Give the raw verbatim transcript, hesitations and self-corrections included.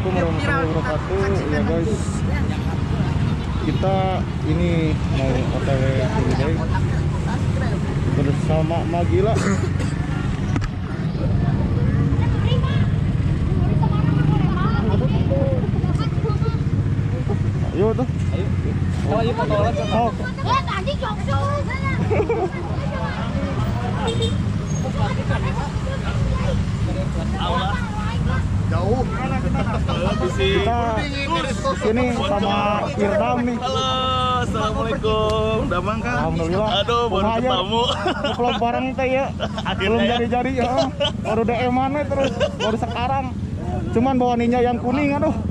Assalamualaikum warahmatullahi wabarakatuh. Ya guys, kita ini mau O T W holiday bersama Emak Gila. Ayo tuh. Ayo. Oh, ayo foto lagi. Oh. Eh, tadi jongso sana. Jauh. Kita ini sama Irhami. Halo, assalamualaikum. Udah mang kan? Alhamdulillah. Aduh, baru ketemu. Belum bareng teh ya. Belum jadi-jadi ya. Baru D M mana terus baru sekarang. Cuman bawaninya yang kuning aduh.